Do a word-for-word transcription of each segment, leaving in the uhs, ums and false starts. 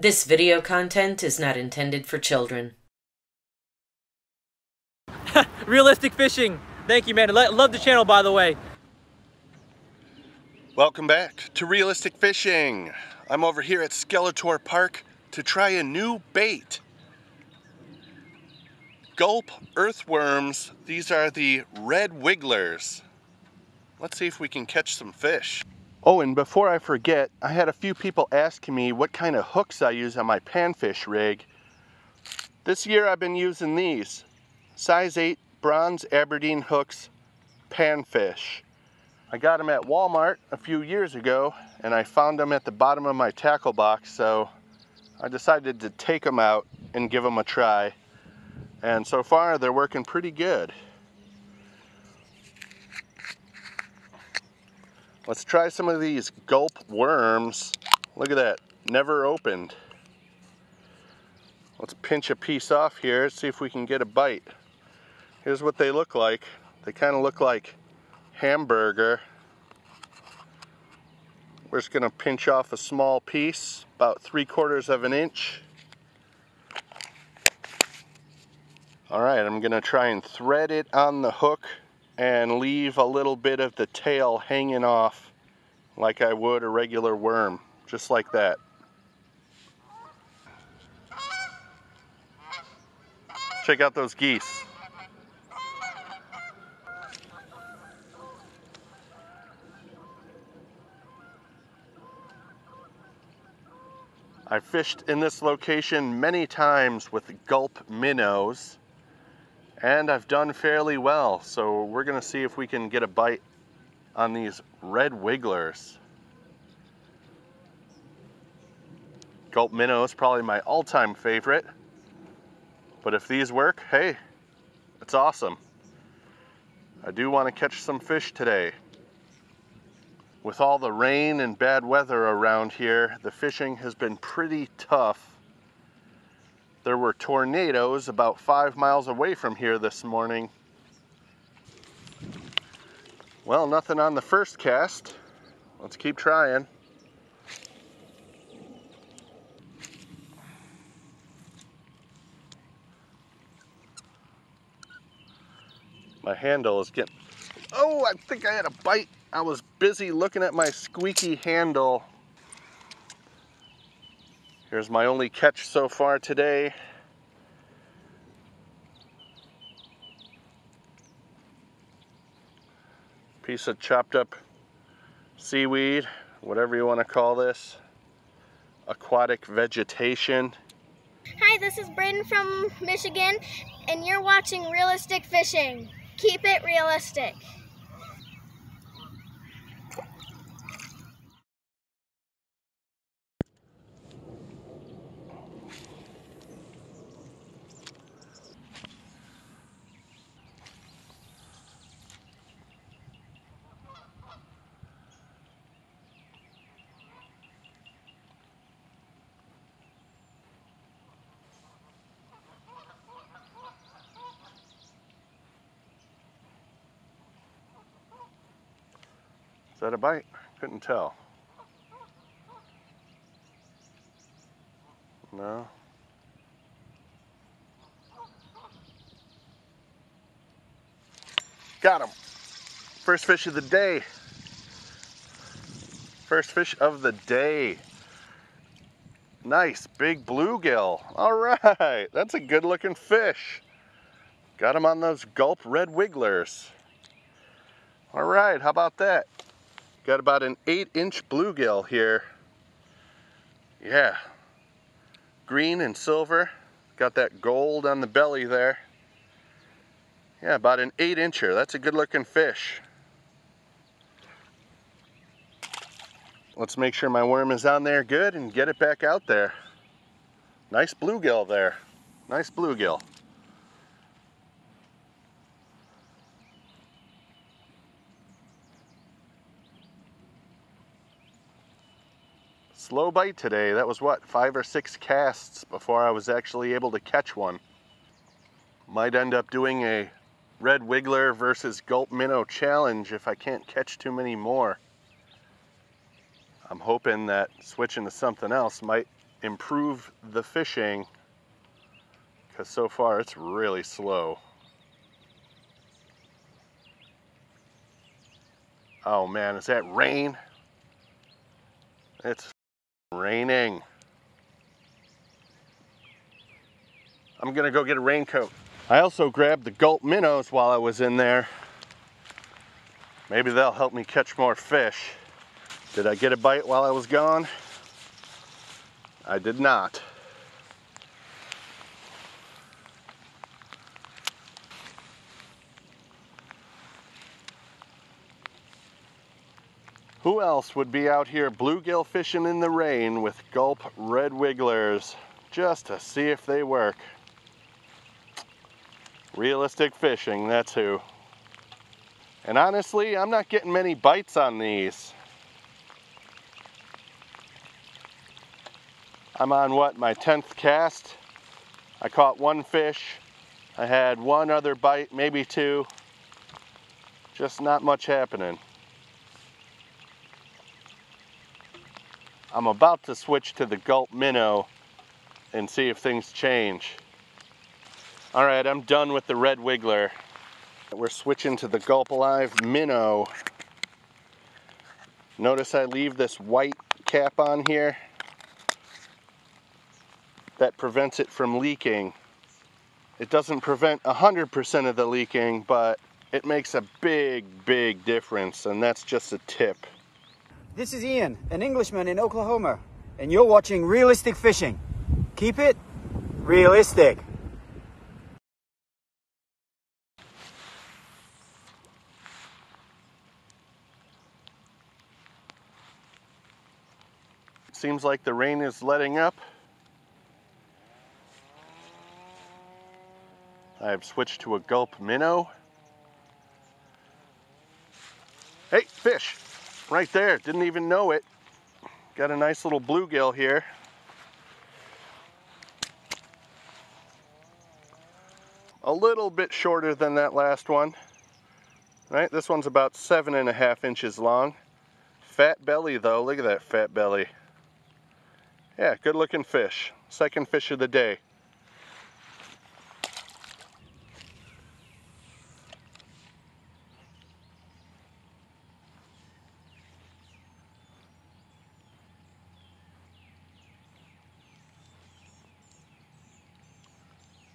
This video content is not intended for children. Realistic Fishing! Thank you, man. Love the channel, by the way. Welcome back to Realistic Fishing. I'm over here at Skeletor Park to try a new bait. Gulp Earthworms. These are the red wigglers. Let's see if we can catch some fish. Oh, and before I forget, I had a few people asking me what kind of hooks I use on my panfish rig. This year I've been using these. Size eight bronze Aberdeen Hooks panfish. I got them at Walmart a few years ago, and I found them at the bottom of my tackle box, so I decided to take them out and give them a try. And so far, they're working pretty good. Let's try some of these gulp worms. Look at that, never opened. Let's pinch a piece off here, see if we can get a bite. Here's what they look like. They kind of look like hamburger. We're just gonna pinch off a small piece, about three quarters of an inch. All right, I'm gonna try and thread it on the hook and leave a little bit of the tail hanging off like I would a regular worm, just like that. Check out those geese. I fished in this location many times with gulp minnows, and I've done fairly well, so we're gonna see if we can get a bite on these red wigglers. Gulp minnow is probably my all-time favorite, but if these work, hey, it's awesome. I do want to catch some fish today. With all the rain and bad weather around here, the fishing has been pretty tough. There were tornadoes about five miles away from here this morning. Well, nothing on the first cast. Let's keep trying. My handle is getting... Oh, I think I had a bite. I was busy looking at my squeaky handle. Here's my only catch so far today. Piece of chopped up seaweed, whatever you want to call this. Aquatic vegetation. Hi, this is Braden from Michigan, and you're watching Realistic Fishing. Keep it realistic. Is that a bite? Couldn't tell. No. Got him. First fish of the day. First fish of the day. Nice big bluegill. All right, that's a good looking fish. Got him on those gulp red wigglers. All right, how about that? Got about an eight inch bluegill here. Yeah, green and silver. Got that gold on the belly there. Yeah, about an eight incher. That's a good looking fish. Let's make sure my worm is on there good and get it back out there. Nice bluegill there. Nice bluegill. Slow bite today. That was what, five or six casts before I was actually able to catch one. Might end up doing a red wiggler versus gulp minnow challenge if I can't catch too many more. I'm hoping that switching to something else might improve the fishing, because so far it's really slow. Oh man, is that rain? It's raining. I'm gonna go get a raincoat. I also grabbed the gulp minnows while I was in there. Maybe they'll help me catch more fish. Did I get a bite while I was gone? I did not. Who else would be out here bluegill fishing in the rain with gulp red wigglers just to see if they work? Realistic Fishing, that's who. And honestly, I'm not getting many bites on these. I'm on what, my tenth cast? I caught one fish. I had one other bite, maybe two. Just not much happening. I'm about to switch to the gulp minnow and see if things change. All right, I'm done with the red wiggler. We're switching to the Gulp Alive minnow. Notice I leave this white cap on here. That prevents it from leaking. It doesn't prevent one hundred percent of the leaking, but it makes a big, big difference, and that's just a tip. This is Ian, an Englishman in Oklahoma, and you're watching Realistic Fishing. Keep it realistic. Seems like the rain is letting up. I have switched to a gulp minnow. Hey, fish! Right there, didn't even know it. Got a nice little bluegill here. A little bit shorter than that last one. Right, this one's about seven and a half inches long. Fat belly though, look at that fat belly. Yeah, good looking fish. Second fish of the day.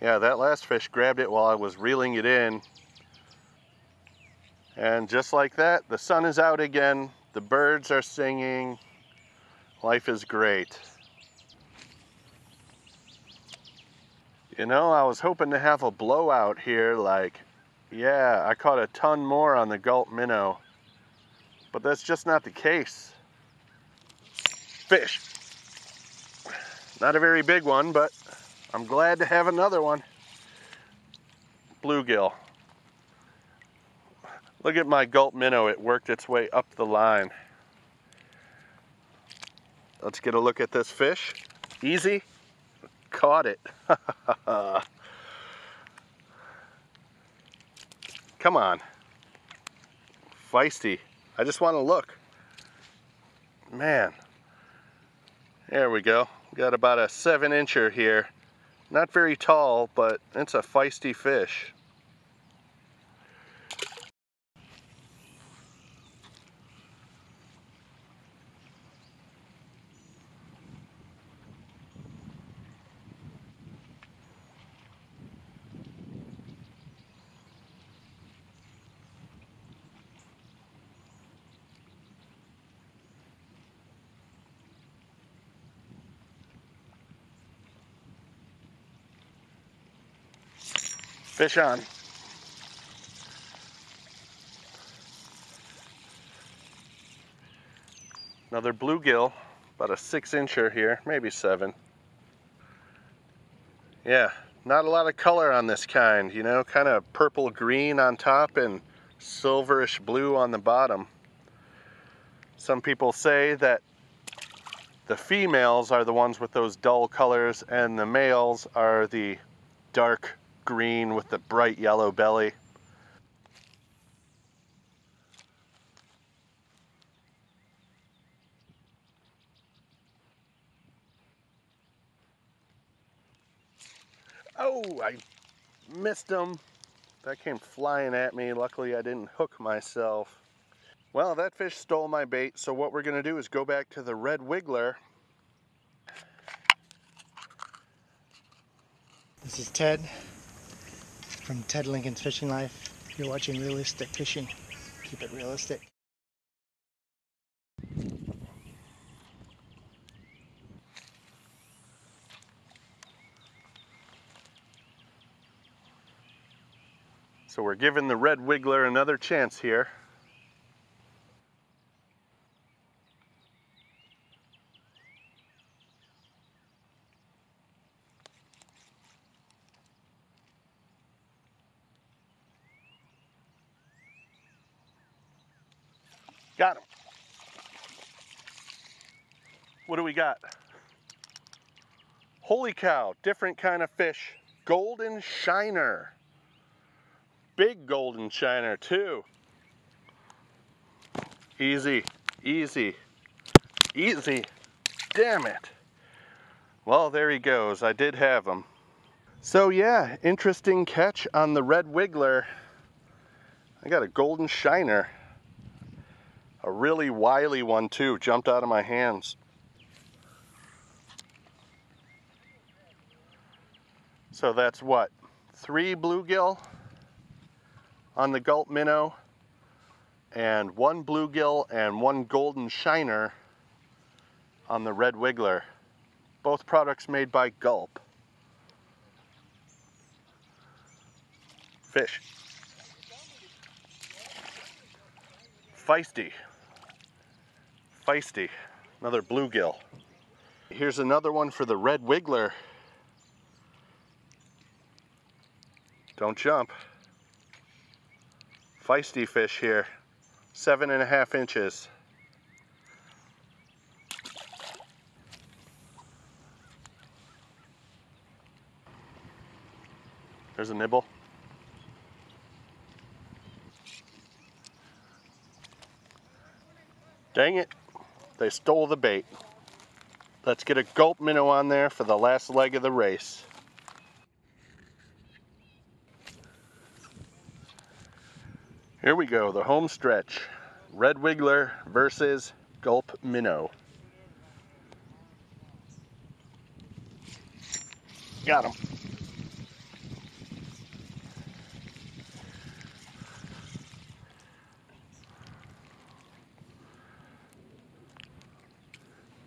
Yeah, that last fish grabbed it while I was reeling it in. And just like that, the sun is out again, the birds are singing, life is great. You know, I was hoping to have a blowout here, like, yeah, I caught a ton more on the gulp minnow. But that's just not the case. Fish. Not a very big one, but I'm glad to have another one. Bluegill. Look at my gulp minnow. It worked its way up the line. Let's get a look at this fish. Easy. Caught it. Come on. Feisty. I just want to look. Man. There we go. Got about a seven incher here. Not very tall, but it's a feisty fish. Fish on. Another bluegill, about a six incher here, maybe seven. Yeah, not a lot of color on this kind, you know, kind of purple green on top and silverish blue on the bottom. Some people say that the females are the ones with those dull colors and the males are the dark green with the bright yellow belly. Oh, I missed him. That came flying at me. Luckily, I didn't hook myself. Well, that fish stole my bait, so what we're going to do is go back to the red wiggler. This is Ted from Ted Lincoln's Fishing Life. You're watching Realistic Fishing. Keep it realistic. So we're giving the red wiggler another chance here. Got him. What do we got? Holy cow, different kind of fish. Golden shiner. Big golden shiner too. Easy, easy, easy. Damn it. Well, there he goes. I did have him. So yeah, interesting catch on the red wiggler. I got a golden shiner. A really wily one too, jumped out of my hands. So that's what? Three bluegill on the Gulp minnow, and one bluegill and one golden shiner on the red wiggler. Both products made by Gulp. Fish. Feisty. Feisty. Another bluegill. Here's another one for the red wiggler. Don't jump. Feisty fish here, seven and a half inches. There's a nibble. Dang it, they stole the bait. Let's get a gulp minnow on there for the last leg of the race. Here we go, the home stretch. Red wiggler versus gulp minnow. Got him.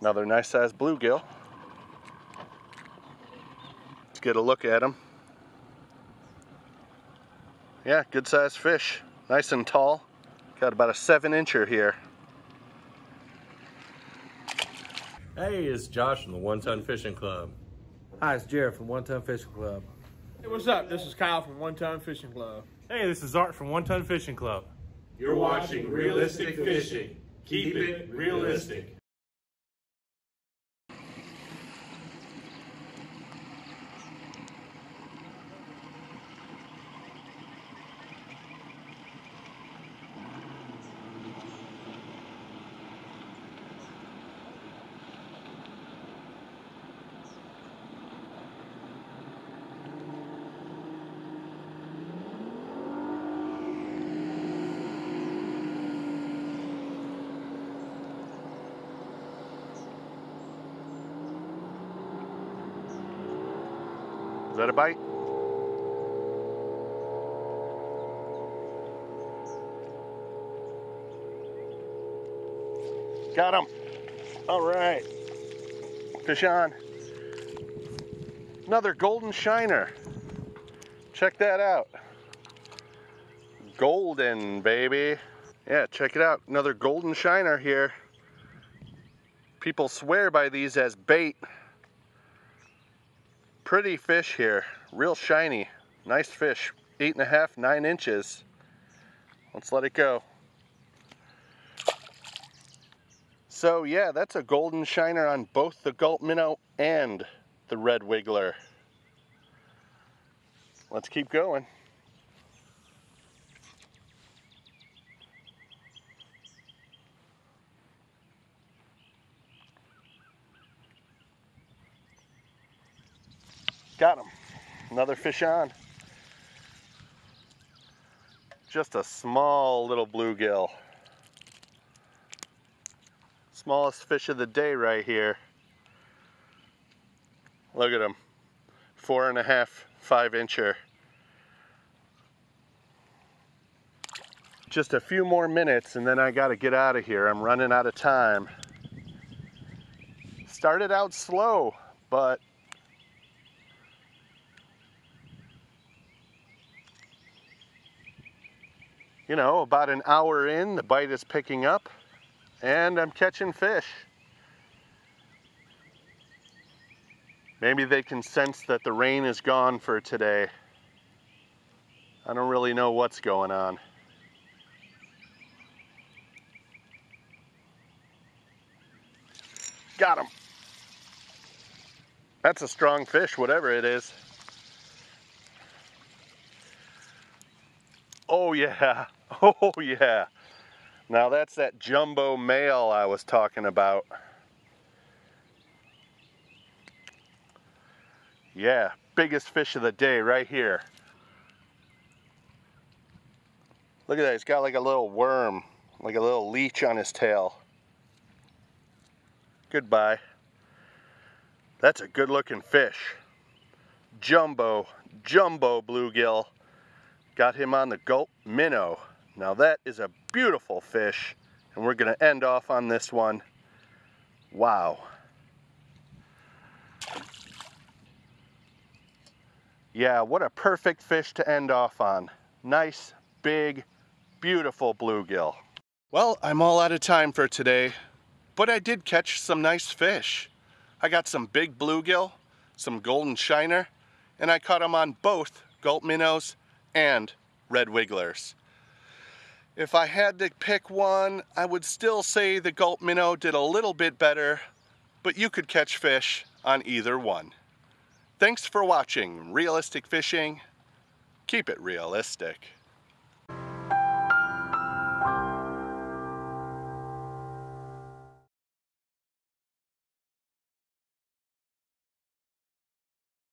Another nice sized bluegill. Let's get a look at him. Yeah, good sized fish. Nice and tall. Got about a seven incher here. Hey, it's Josh from the One Ton Fishing Club. Hi, it's Jared from One Ton Fishing Club. Hey, what's up? This is Kyle from One Ton Fishing Club. Hey, this is Art from One Ton Fishing Club. You're watching Realistic Fishing. Keep it realistic. Is that a bite? Got him. All right. Fish on. Another golden shiner. Check that out. Golden, baby. Yeah, check it out. Another golden shiner here. People swear by these as bait. Pretty fish here, real shiny, nice fish, eight and a half, nine inches. Let's let it go. So yeah, that's a golden shiner on both the gulp minnow and the red wiggler. Let's keep going. Got him. another fish on. Just a small little bluegill. Smallest fish of the day right here. Look at him. Four and a half, five incher. Just a few more minutes and then I gotta get out of here. I'm running out of time. Started out slow, but you know, about an hour in, the bite is picking up and I'm catching fish. Maybe they can sense that the rain is gone for today. I don't really know what's going on. Got him. That's a strong fish, whatever it is. Oh yeah, oh yeah. Now that's that jumbo male I was talking about. Yeah, biggest fish of the day right here. Look at that, he's got like a little worm, like a little leech on his tail. Goodbye. That's a good looking fish. Jumbo, jumbo bluegill. Got him on the Gulp minnow. Now that is a beautiful fish, and we're gonna end off on this one. Wow. Yeah, what a perfect fish to end off on. Nice, big, beautiful bluegill. Well, I'm all out of time for today, but I did catch some nice fish. I got some big bluegill, some golden shiner, and I caught them on both Gulp minnows and red wigglers. If I had to pick one, I would still say the Gulp minnow did a little bit better, but you could catch fish on either one. Thanks for watching Realistic Fishing. Keep it realistic.